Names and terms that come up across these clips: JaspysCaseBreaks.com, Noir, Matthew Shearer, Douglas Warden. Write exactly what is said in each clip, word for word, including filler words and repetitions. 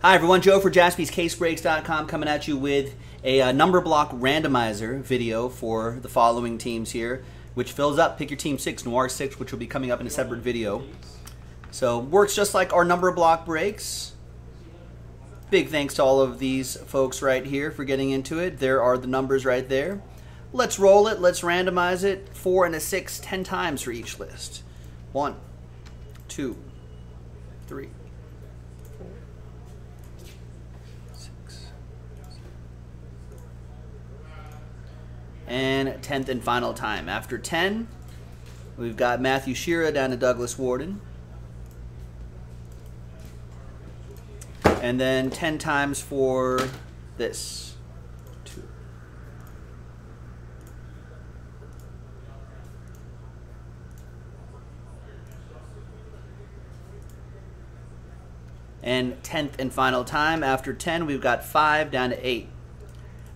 Hi everyone, Joe for Jaspys Case Breaks dot com coming at you with a uh, number block randomizer video for the following teams here, which fills up Pick Your Team six, Noir six, which will be coming up in a separate video. So works just like our number block breaks. Big thanks to all of these folks right here for getting into it. There are the numbers right there. Let's roll it, let's randomize it. Four and a six, ten times for each list. One, two, three. And tenth and final time. After ten, we've got Matthew Shearer down to Douglas Warden. And then ten times for this. Two. And tenth and final time. After ten, we've got five down to eight.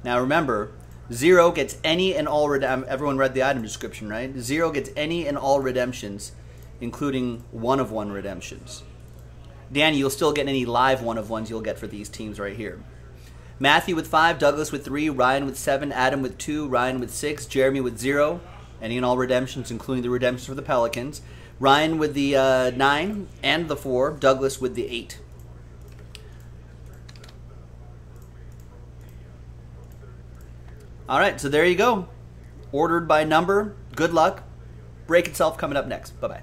Now remember, Zero gets any and all redemptions. Everyone read the item description, right? Zero gets any and all redemptions, including one of one redemptions. Danny, you'll still get any live one of ones you'll get for these teams right here. Matthew with five, Douglas with three, Ryan with seven, Adam with two, Ryan with six, Jeremy with zero, any and all redemptions, including the redemptions for the Pelicans. Ryan with the uh, nine and the four, Douglas with the eight. All right, so there you go. Ordered by number. Good luck. Break itself coming up next. Bye-bye.